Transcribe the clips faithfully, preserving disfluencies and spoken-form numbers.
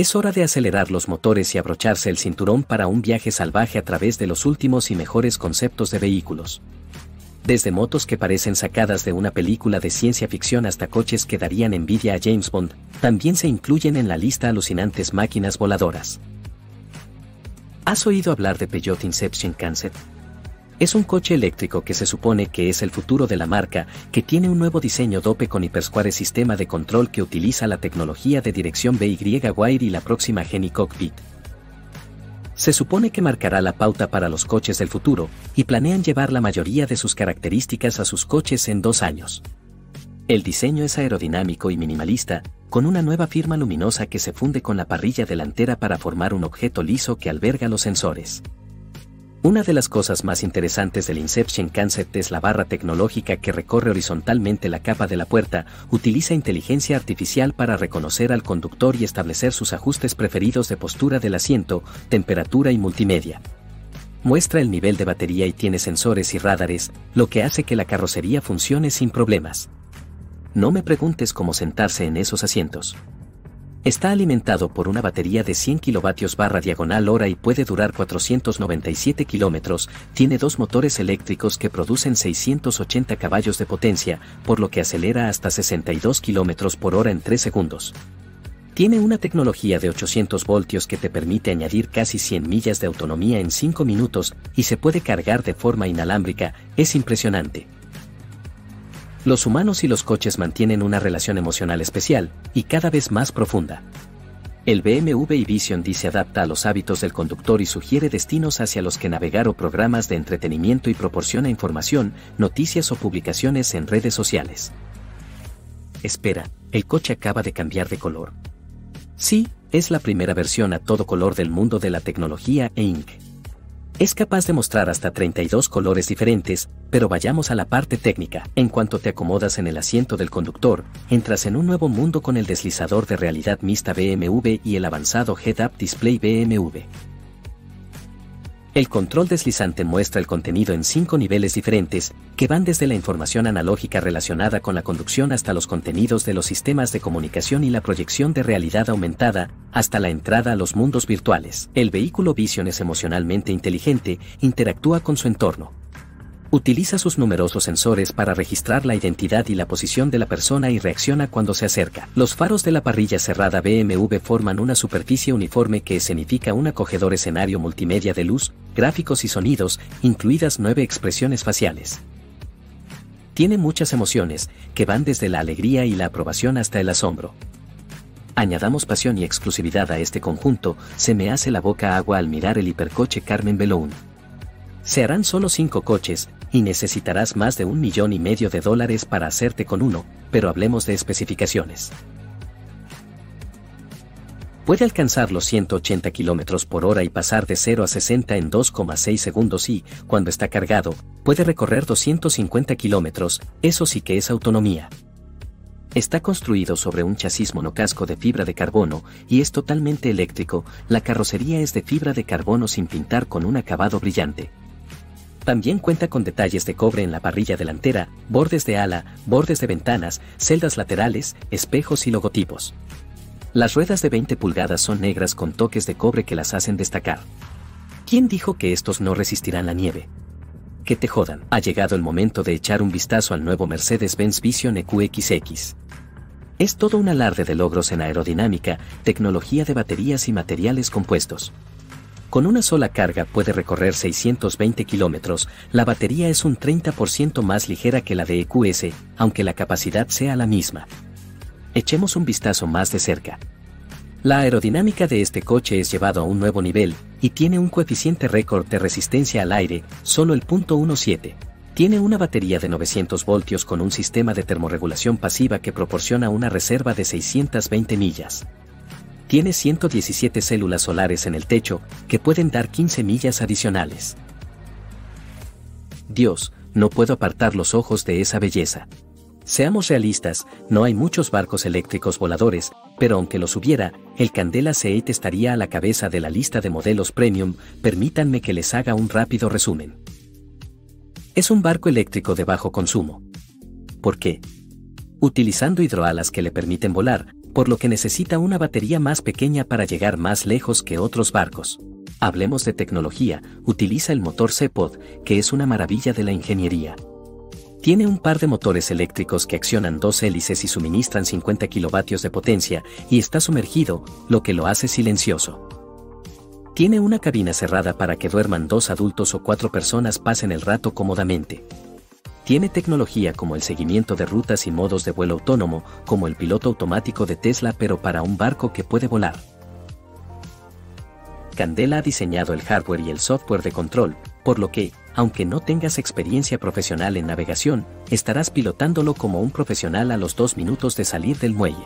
Es hora de acelerar los motores y abrocharse el cinturón para un viaje salvaje a través de los últimos y mejores conceptos de vehículos. Desde motos que parecen sacadas de una película de ciencia ficción hasta coches que darían envidia a James Bond, también se incluyen en la lista alucinantes máquinas voladoras. ¿Has oído hablar de Peugeot Inception Concept? Es un coche eléctrico que se supone que es el futuro de la marca, que tiene un nuevo diseño dope con HyperSquare, sistema de control que utiliza la tecnología de dirección By-Wire y la próxima Genie Cockpit. Se supone que marcará la pauta para los coches del futuro, y planean llevar la mayoría de sus características a sus coches en dos años. El diseño es aerodinámico y minimalista, con una nueva firma luminosa que se funde con la parrilla delantera para formar un objeto liso que alberga los sensores. Una de las cosas más interesantes del Inception Concept es la barra tecnológica que recorre horizontalmente la capa de la puerta, utiliza inteligencia artificial para reconocer al conductor y establecer sus ajustes preferidos de postura del asiento, temperatura y multimedia. Muestra el nivel de batería y tiene sensores y radares, lo que hace que la carrocería funcione sin problemas. No me preguntes cómo sentarse en esos asientos. Está alimentado por una batería de cien kilovatios barra diagonal hora y puede durar cuatrocientos noventa y siete kilómetros, tiene dos motores eléctricos que producen seiscientos ochenta caballos de potencia, por lo que acelera hasta sesenta y dos kilómetros por hora en tres segundos. Tiene una tecnología de ochocientos voltios que te permite añadir casi cien millas de autonomía en cinco minutos, y se puede cargar de forma inalámbrica, es impresionante. Los humanos y los coches mantienen una relación emocional especial, y cada vez más profunda. El B M W i Vision Dee se adapta a los hábitos del conductor y sugiere destinos hacia los que navegar o programas de entretenimiento y proporciona información, noticias o publicaciones en redes sociales. Espera, el coche acaba de cambiar de color. Sí, es la primera versión a todo color del mundo de la tecnología eInk. Es capaz de mostrar hasta treinta y dos colores diferentes, pero vayamos a la parte técnica. En cuanto te acomodas en el asiento del conductor, entras en un nuevo mundo con el deslizador de realidad mixta B M W y el avanzado Head-Up Display B M W. El control deslizante muestra el contenido en cinco niveles diferentes, que van desde la información analógica relacionada con la conducción hasta los contenidos de los sistemas de comunicación y la proyección de realidad aumentada, hasta la entrada a los mundos virtuales. El vehículo Vision es emocionalmente inteligente, interactúa con su entorno. Utiliza sus numerosos sensores para registrar la identidad y la posición de la persona y reacciona cuando se acerca. Los faros de la parrilla cerrada B M W forman una superficie uniforme que escenifica un acogedor escenario multimedia de luz, gráficos y sonidos, incluidas nueve expresiones faciales. Tiene muchas emociones, que van desde la alegría y la aprobación hasta el asombro. Añadamos pasión y exclusividad a este conjunto, se me hace la boca agua al mirar el hipercoche Carmen Bellone. Se harán solo cinco coches, y necesitarás más de un millón y medio de dólares para hacerte con uno, pero hablemos de especificaciones. Puede alcanzar los ciento ochenta kilómetros por hora y pasar de cero a sesenta en dos coma seis segundos y, cuando está cargado, puede recorrer doscientos cincuenta kilómetros, eso sí que es autonomía. Está construido sobre un chasis monocasco de fibra de carbono y es totalmente eléctrico, la carrocería es de fibra de carbono sin pintar con un acabado brillante. También cuenta con detalles de cobre en la parrilla delantera, bordes de ala, bordes de ventanas, celdas laterales, espejos y logotipos. Las ruedas de veinte pulgadas son negras con toques de cobre que las hacen destacar. ¿Quién dijo que estos no resistirán la nieve? Que te jodan. Ha llegado el momento de echar un vistazo al nuevo Mercedes-Benz Vision E Q X X. Es todo un alarde de logros en aerodinámica, tecnología de baterías y materiales compuestos. Con una sola carga puede recorrer seiscientos veinte kilómetros, la batería es un treinta por ciento más ligera que la de E Q S, aunque la capacidad sea la misma. Echemos un vistazo más de cerca. La aerodinámica de este coche es llevado a un nuevo nivel, y tiene un coeficiente récord de resistencia al aire, solo el punto diecisiete. Tiene una batería de novecientos voltios con un sistema de termorregulación pasiva que proporciona una reserva de seiscientas veinte millas. Tiene ciento diecisiete células solares en el techo, que pueden dar quince millas adicionales. Dios, no puedo apartar los ojos de esa belleza. Seamos realistas, no hay muchos barcos eléctricos voladores, pero aunque los hubiera, el Candela C ocho estaría a la cabeza de la lista de modelos premium, permítanme que les haga un rápido resumen. Es un barco eléctrico de bajo consumo. ¿Por qué? Utilizando hidroalas que le permiten volar, por lo que necesita una batería más pequeña para llegar más lejos que otros barcos. Hablemos de tecnología, utiliza el motor C-Pod, que es una maravilla de la ingeniería. Tiene un par de motores eléctricos que accionan dos hélices y suministran cincuenta kilovatios de potencia, y está sumergido, lo que lo hace silencioso. Tiene una cabina cerrada para que duerman dos adultos o cuatro personas pasen el rato cómodamente. Tiene tecnología como el seguimiento de rutas y modos de vuelo autónomo, como el piloto automático de Tesla, pero para un barco que puede volar. Candela ha diseñado el hardware y el software de control, por lo que, aunque no tengas experiencia profesional en navegación, estarás pilotándolo como un profesional a los dos minutos de salir del muelle.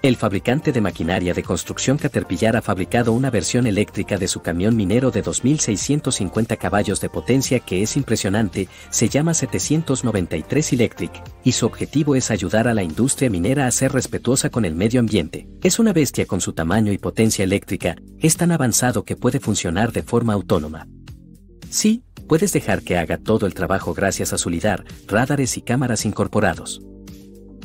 El fabricante de maquinaria de construcción Caterpillar ha fabricado una versión eléctrica de su camión minero de dos mil seiscientos cincuenta caballos de potencia que es impresionante, se llama setecientos noventa y tres Electric, y su objetivo es ayudar a la industria minera a ser respetuosa con el medio ambiente. Es una bestia con su tamaño y potencia eléctrica, es tan avanzado que puede funcionar de forma autónoma. Sí, puedes dejar que haga todo el trabajo gracias a su lidar, radares y cámaras incorporados.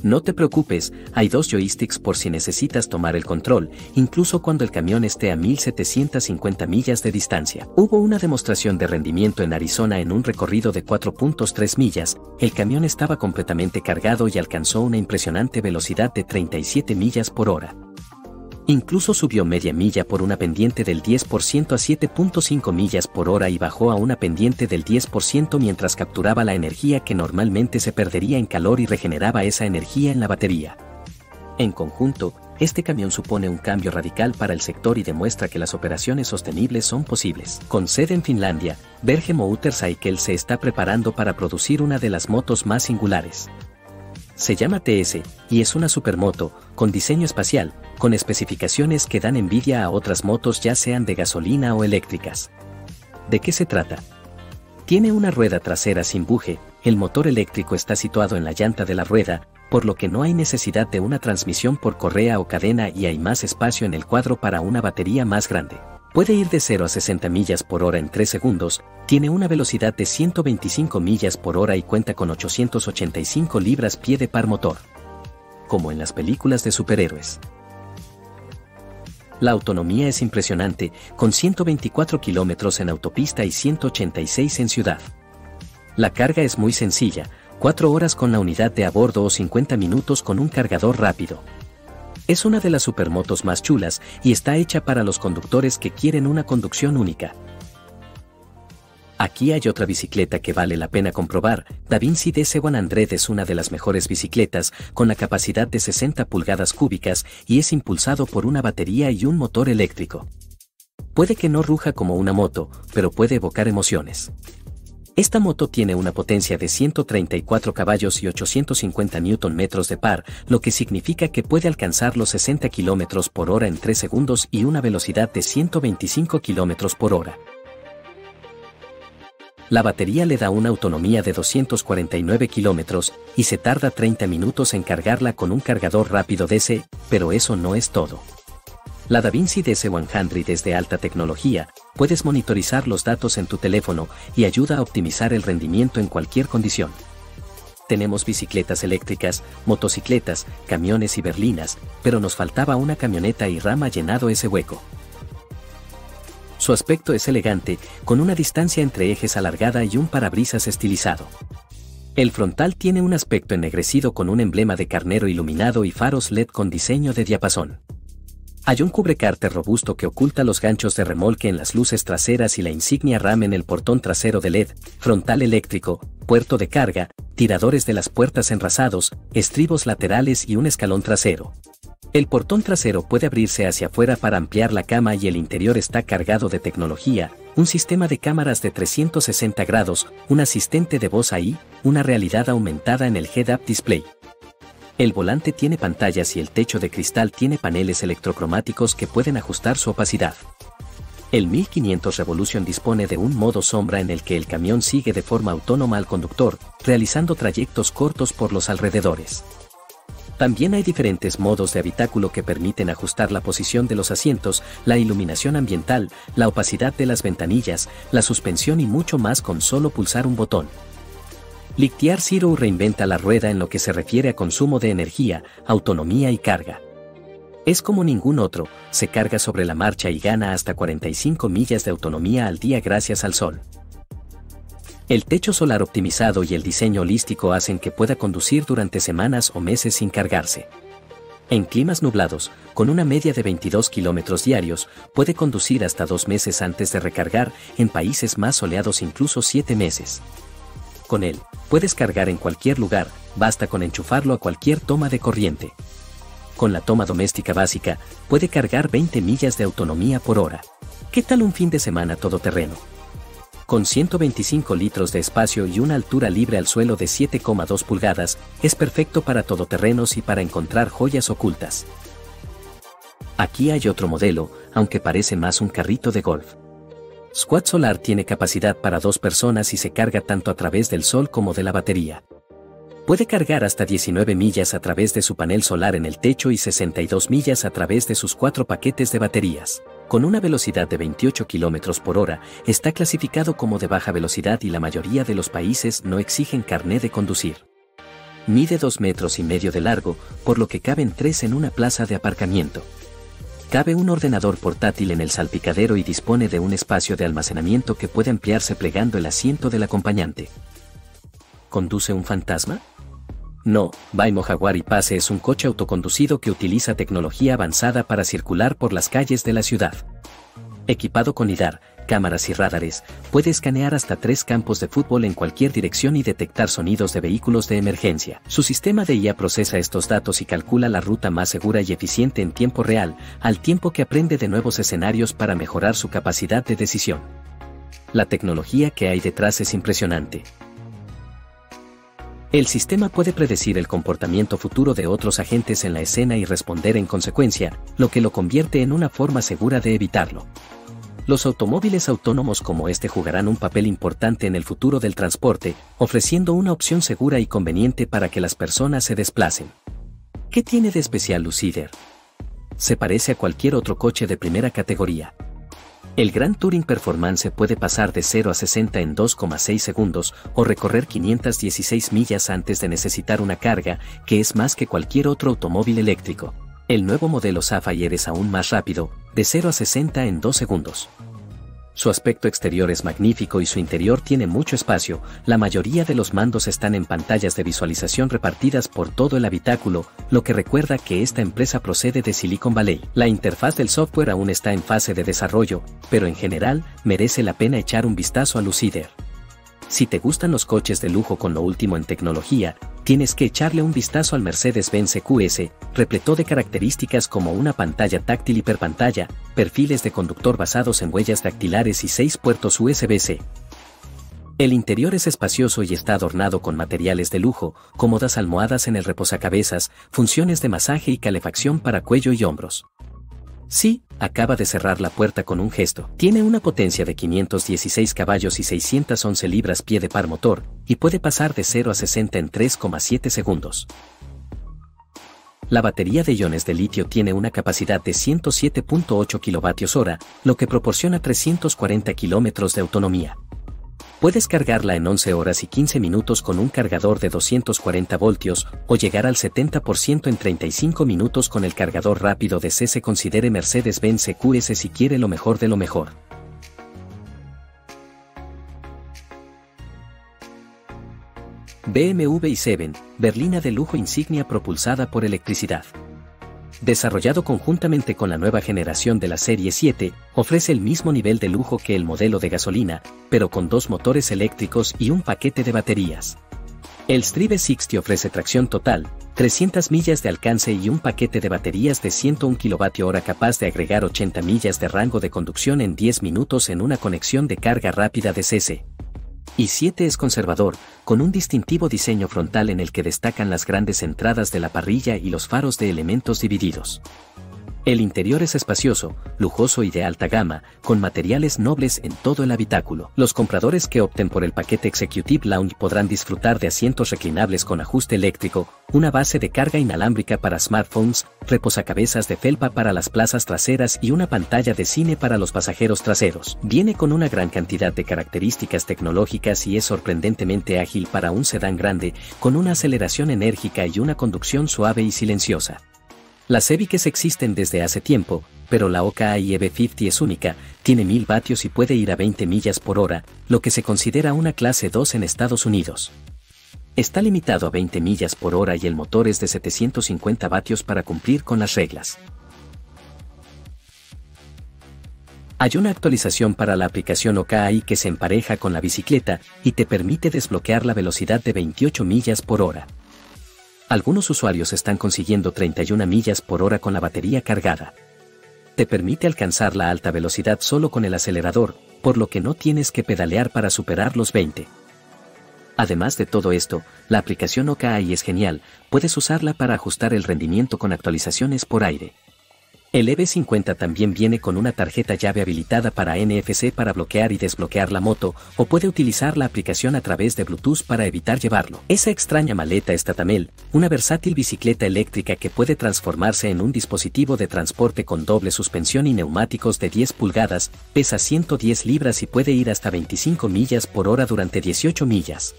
No te preocupes, hay dos joysticks por si necesitas tomar el control, incluso cuando el camión esté a mil setecientas cincuenta millas de distancia. Hubo una demostración de rendimiento en Arizona en un recorrido de cuatro punto tres millas, el camión estaba completamente cargado y alcanzó una impresionante velocidad de treinta y siete millas por hora. Incluso subió media milla por una pendiente del diez por ciento a siete punto cinco millas por hora y bajó a una pendiente del diez por ciento mientras capturaba la energía que normalmente se perdería en calor y regeneraba esa energía en la batería. En conjunto, este camión supone un cambio radical para el sector y demuestra que las operaciones sostenibles son posibles. Con sede en Finlandia, Verge Motorcycle se está preparando para producir una de las motos más singulares. Se llama T S, y es una supermoto, con diseño espacial, con especificaciones que dan envidia a otras motos ya sean de gasolina o eléctricas. ¿De qué se trata? Tiene una rueda trasera sin buje, el motor eléctrico está situado en la llanta de la rueda, por lo que no hay necesidad de una transmisión por correa o cadena y hay más espacio en el cuadro para una batería más grande. Puede ir de cero a sesenta millas por hora en tres segundos, tiene una velocidad de ciento veinticinco millas por hora y cuenta con ochocientos ochenta y cinco libras-pie de par motor. Como en las películas de superhéroes. La autonomía es impresionante, con ciento veinticuatro kilómetros en autopista y ciento ochenta y seis en ciudad. La carga es muy sencilla, cuatro horas con la unidad de a bordo o cincuenta minutos con un cargador rápido. Es una de las supermotos más chulas y está hecha para los conductores que quieren una conducción única. Aquí hay otra bicicleta que vale la pena comprobar, Davinci D C ciento es una de las mejores bicicletas, con la capacidad de sesenta pulgadas cúbicas y es impulsado por una batería y un motor eléctrico. Puede que no ruja como una moto, pero puede evocar emociones. Esta moto tiene una potencia de ciento treinta y cuatro caballos y ochocientos cincuenta newton metros de par, lo que significa que puede alcanzar los sesenta kilómetros por hora en tres segundos y una velocidad de ciento veinticinco kilómetros por hora. La batería le da una autonomía de doscientos cuarenta y nueve kilómetros y se tarda treinta minutos en cargarla con un cargador rápido D C, pero eso no es todo. La Davinci D C ciento es de alta tecnología, puedes monitorizar los datos en tu teléfono y ayuda a optimizar el rendimiento en cualquier condición. Tenemos bicicletas eléctricas, motocicletas, camiones y berlinas, pero nos faltaba una camioneta y Ram ha llenado ese hueco. Su aspecto es elegante, con una distancia entre ejes alargada y un parabrisas estilizado. El frontal tiene un aspecto ennegrecido con un emblema de carnero iluminado y faros L E D con diseño de diapasón. Hay un cubrecárter robusto que oculta los ganchos de remolque en las luces traseras y la insignia RAM en el portón trasero de L E D, frontal eléctrico, puerto de carga, tiradores de las puertas enrasados, estribos laterales y un escalón trasero. El portón trasero puede abrirse hacia afuera para ampliar la cama y el interior está cargado de tecnología, un sistema de cámaras de trescientos sesenta grados, un asistente de voz A I, una realidad aumentada en el head-up display. El volante tiene pantallas y el techo de cristal tiene paneles electrocromáticos que pueden ajustar su opacidad. El mil quinientos Revolution dispone de un modo sombra en el que el camión sigue de forma autónoma al conductor, realizando trayectos cortos por los alrededores. También hay diferentes modos de habitáculo que permiten ajustar la posición de los asientos, la iluminación ambiental, la opacidad de las ventanillas, la suspensión y mucho más con solo pulsar un botón. Lightyear cero reinventa la rueda en lo que se refiere a consumo de energía, autonomía y carga. Es como ningún otro, se carga sobre la marcha y gana hasta cuarenta y cinco millas de autonomía al día gracias al sol. El techo solar optimizado y el diseño holístico hacen que pueda conducir durante semanas o meses sin cargarse. En climas nublados, con una media de veintidós kilómetros diarios, puede conducir hasta dos meses antes de recargar, en países más soleados incluso siete meses. Con él, puedes cargar en cualquier lugar, basta con enchufarlo a cualquier toma de corriente. Con la toma doméstica básica, puede cargar veinte millas de autonomía por hora. ¿Qué tal un fin de semana todoterreno? Con ciento veinticinco litros de espacio y una altura libre al suelo de siete coma dos pulgadas, es perfecto para todoterrenos y para encontrar joyas ocultas. Aquí hay otro modelo, aunque parece más un carrito de golf. Squad Solar tiene capacidad para dos personas y se carga tanto a través del sol como de la batería. Puede cargar hasta diecinueve millas a través de su panel solar en el techo y sesenta y dos millas a través de sus cuatro paquetes de baterías. Con una velocidad de veintiocho kilómetros por hora, está clasificado como de baja velocidad y la mayoría de los países no exigen carné de conducir. Mide dos metros y medio de largo, por lo que caben tres en una plaza de aparcamiento. Cabe un ordenador portátil en el salpicadero y dispone de un espacio de almacenamiento que puede ampliarse plegando el asiento del acompañante. ¿Conduce un fantasma? No, Jaguar I-PACE es un coche autoconducido que utiliza tecnología avanzada para circular por las calles de la ciudad. Equipado con lidar, cámaras y radares, puede escanear hasta tres campos de fútbol en cualquier dirección y detectar sonidos de vehículos de emergencia. Su sistema de I A procesa estos datos y calcula la ruta más segura y eficiente en tiempo real, al tiempo que aprende de nuevos escenarios para mejorar su capacidad de decisión. La tecnología que hay detrás es impresionante. El sistema puede predecir el comportamiento futuro de otros agentes en la escena y responder en consecuencia, lo que lo convierte en una forma segura de evitarlo. Los automóviles autónomos como este jugarán un papel importante en el futuro del transporte, ofreciendo una opción segura y conveniente para que las personas se desplacen. ¿Qué tiene de especial Lucid Air? Se parece a cualquier otro coche de primera categoría. El Grand Touring Performance puede pasar de cero a sesenta en dos coma seis segundos o recorrer quinientas dieciséis millas antes de necesitar una carga, que es más que cualquier otro automóvil eléctrico. El nuevo modelo Sapphire es aún más rápido, de cero a sesenta en dos segundos. Su aspecto exterior es magnífico y su interior tiene mucho espacio, la mayoría de los mandos están en pantallas de visualización repartidas por todo el habitáculo, lo que recuerda que esta empresa procede de Silicon Valley. La interfaz del software aún está en fase de desarrollo, pero en general, merece la pena echar un vistazo a Lucid Air. Si te gustan los coches de lujo con lo último en tecnología, tienes que echarle un vistazo al Mercedes-Benz E Q S, repleto de características como una pantalla táctil hiperpantalla, perfiles de conductor basados en huellas dactilares y seis puertos U S B C. El interior es espacioso y está adornado con materiales de lujo, cómodas almohadas en el reposacabezas, funciones de masaje y calefacción para cuello y hombros. Sí, acaba de cerrar la puerta con un gesto. Tiene una potencia de quinientos dieciséis caballos y seiscientas once libras-pie de par motor, y puede pasar de cero a sesenta en tres coma siete segundos. La batería de iones de litio tiene una capacidad de ciento siete punto ocho kilovatios hora, lo que proporciona trescientos cuarenta kilómetros de autonomía. Puedes cargarla en once horas y quince minutos con un cargador de doscientos cuarenta voltios o llegar al setenta por ciento en treinta y cinco minutos con el cargador rápido de C. Se considere Mercedes-Benz E Q S si quiere lo mejor de lo mejor. B M W i siete, berlina de lujo insignia propulsada por electricidad. Desarrollado conjuntamente con la nueva generación de la serie siete, ofrece el mismo nivel de lujo que el modelo de gasolina, pero con dos motores eléctricos y un paquete de baterías. El Strive sesenta ofrece tracción total, trescientas millas de alcance y un paquete de baterías de ciento un kilovatio hora capaz de agregar ochenta millas de rango de conducción en diez minutos en una conexión de carga rápida de C C. i siete es conservador, con un distintivo diseño frontal en el que destacan las grandes entradas de la parrilla y los faros de elementos divididos. El interior es espacioso, lujoso y de alta gama, con materiales nobles en todo el habitáculo. Los compradores que opten por el paquete Executive Lounge podrán disfrutar de asientos reclinables con ajuste eléctrico, una base de carga inalámbrica para smartphones, reposacabezas de felpa para las plazas traseras y una pantalla de cine para los pasajeros traseros. Viene con una gran cantidad de características tecnológicas y es sorprendentemente ágil para un sedán grande, con una aceleración enérgica y una conducción suave y silenciosa. Las E V I Cs existen desde hace tiempo, pero la OKAI E B cincuenta es única, tiene mil vatios y puede ir a veinte millas por hora, lo que se considera una clase dos en Estados Unidos. Está limitado a veinte millas por hora y el motor es de setecientos cincuenta vatios para cumplir con las reglas. Hay una actualización para la aplicación OKAI que se empareja con la bicicleta y te permite desbloquear la velocidad de veintiocho millas por hora. Algunos usuarios están consiguiendo treinta y una millas por hora con la batería cargada. Te permite alcanzar la alta velocidad solo con el acelerador, por lo que no tienes que pedalear para superar los veinte. Además de todo esto, la aplicación OKAI es genial, puedes usarla para ajustar el rendimiento con actualizaciones por aire. El E B cincuenta también viene con una tarjeta llave habilitada para N F C para bloquear y desbloquear la moto, o puede utilizar la aplicación a través de Bluetooth para evitar llevarlo. Esa extraña maleta es Tatamel, una versátil bicicleta eléctrica que puede transformarse en un dispositivo de transporte con doble suspensión y neumáticos de diez pulgadas, pesa ciento diez libras y puede ir hasta veinticinco millas por hora durante dieciocho millas.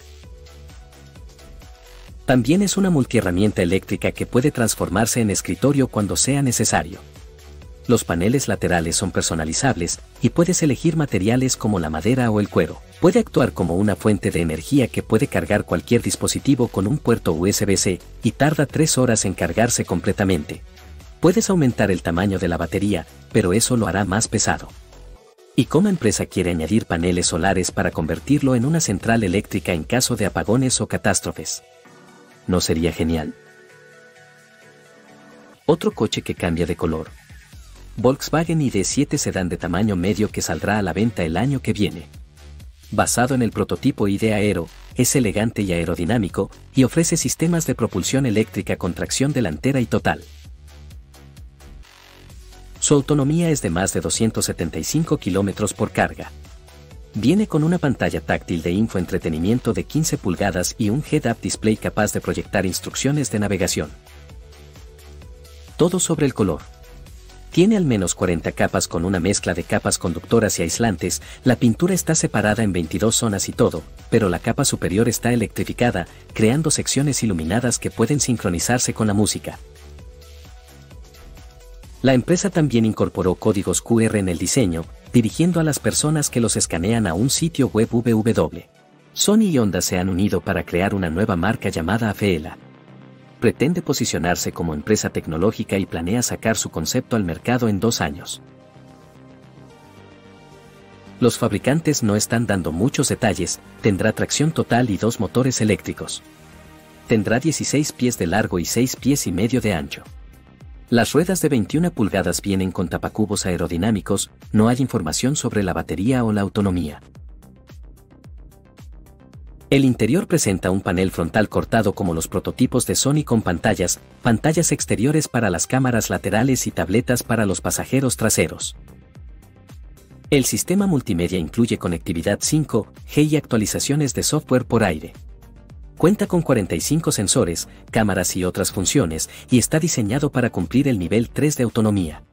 También es una multiherramienta eléctrica que puede transformarse en escritorio cuando sea necesario. Los paneles laterales son personalizables y puedes elegir materiales como la madera o el cuero. Puede actuar como una fuente de energía que puede cargar cualquier dispositivo con un puerto U S B C y tarda tres horas en cargarse completamente. Puedes aumentar el tamaño de la batería, pero eso lo hará más pesado. Y como empresa quiere añadir paneles solares para convertirlo en una central eléctrica en caso de apagones o catástrofes. ¿No sería genial? Otro coche que cambia de color. Volkswagen I D siete sedán de tamaño medio que saldrá a la venta el año que viene. Basado en el prototipo I D.Aero, es elegante y aerodinámico, y ofrece sistemas de propulsión eléctrica con tracción delantera y total. Su autonomía es de más de doscientos setenta y cinco kilómetros por carga. Viene con una pantalla táctil de infoentretenimiento de quince pulgadas y un head-up display capaz de proyectar instrucciones de navegación. Todo sobre el color. Tiene al menos cuarenta capas con una mezcla de capas conductoras y aislantes, la pintura está separada en veintidós zonas y todo, pero la capa superior está electrificada, creando secciones iluminadas que pueden sincronizarse con la música. La empresa también incorporó códigos Q R en el diseño, dirigiendo a las personas que los escanean a un sitio web www. Sony y Honda se han unido para crear una nueva marca llamada Afeela. Pretende posicionarse como empresa tecnológica y planea sacar su concepto al mercado en dos años. Los fabricantes no están dando muchos detalles, tendrá tracción total y dos motores eléctricos. Tendrá dieciséis pies de largo y seis pies y medio de ancho. Las ruedas de veintiuna pulgadas vienen con tapacubos aerodinámicos, no hay información sobre la batería o la autonomía. El interior presenta un panel frontal cortado como los prototipos de Sony con pantallas, pantallas exteriores para las cámaras laterales y tabletas para los pasajeros traseros. El sistema multimedia incluye conectividad cinco G y actualizaciones de software por aire. Cuenta con cuarenta y cinco sensores, cámaras y otras funciones, y está diseñado para cumplir el nivel tres de autonomía.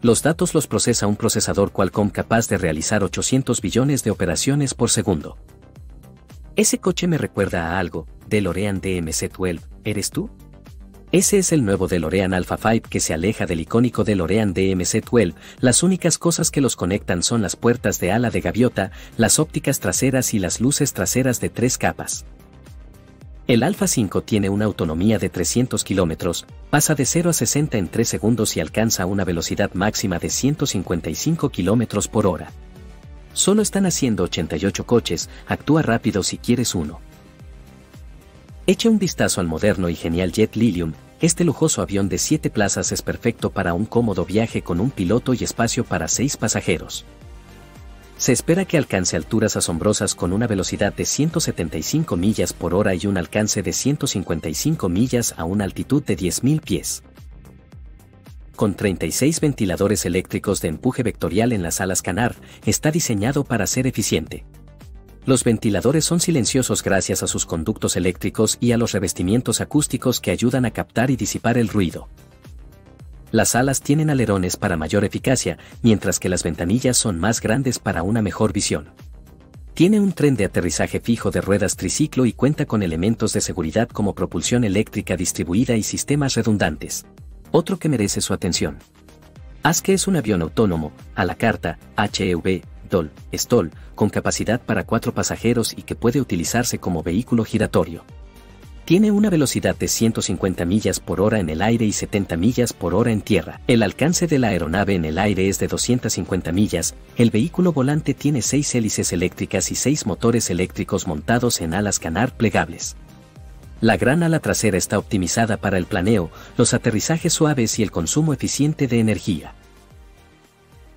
Los datos los procesa un procesador Qualcomm capaz de realizar ochocientos billones de operaciones por segundo. Ese coche me recuerda a algo, DeLorean D M C doce, ¿eres tú? Ese es el nuevo DeLorean Alpha cinco que se aleja del icónico DeLorean D M C doce, las únicas cosas que los conectan son las puertas de ala de gaviota, las ópticas traseras y las luces traseras de tres capas. El Alpha cinco tiene una autonomía de trescientos kilómetros, pasa de cero a sesenta en tres segundos y alcanza una velocidad máxima de ciento cincuenta y cinco kilómetros por hora. Solo están haciendo ochenta y ocho coches, actúa rápido si quieres uno. Echa un vistazo al moderno y genial jet Lilium, este lujoso avión de siete plazas es perfecto para un cómodo viaje con un piloto y espacio para seis pasajeros. Se espera que alcance alturas asombrosas con una velocidad de ciento setenta y cinco millas por hora y un alcance de ciento cincuenta y cinco millas a una altitud de diez mil pies. con treinta y seis ventiladores eléctricos de empuje vectorial en las alas canard, está diseñado para ser eficiente. Los ventiladores son silenciosos gracias a sus conductos eléctricos y a los revestimientos acústicos que ayudan a captar y disipar el ruido. Las alas tienen alerones para mayor eficacia, mientras que las ventanillas son más grandes para una mejor visión. Tiene un tren de aterrizaje fijo de ruedas triciclo y cuenta con elementos de seguridad como propulsión eléctrica distribuida y sistemas redundantes. Otro que merece su atención. Aska es un avión autónomo, a la carta, H E V, D O L, S T O L, con capacidad para cuatro pasajeros y que puede utilizarse como vehículo giratorio. Tiene una velocidad de ciento cincuenta millas por hora en el aire y setenta millas por hora en tierra. El alcance de la aeronave en el aire es de doscientas cincuenta millas. El vehículo volante tiene seis hélices eléctricas y seis motores eléctricos montados en alas canard plegables. La gran ala trasera está optimizada para el planeo, los aterrizajes suaves y el consumo eficiente de energía.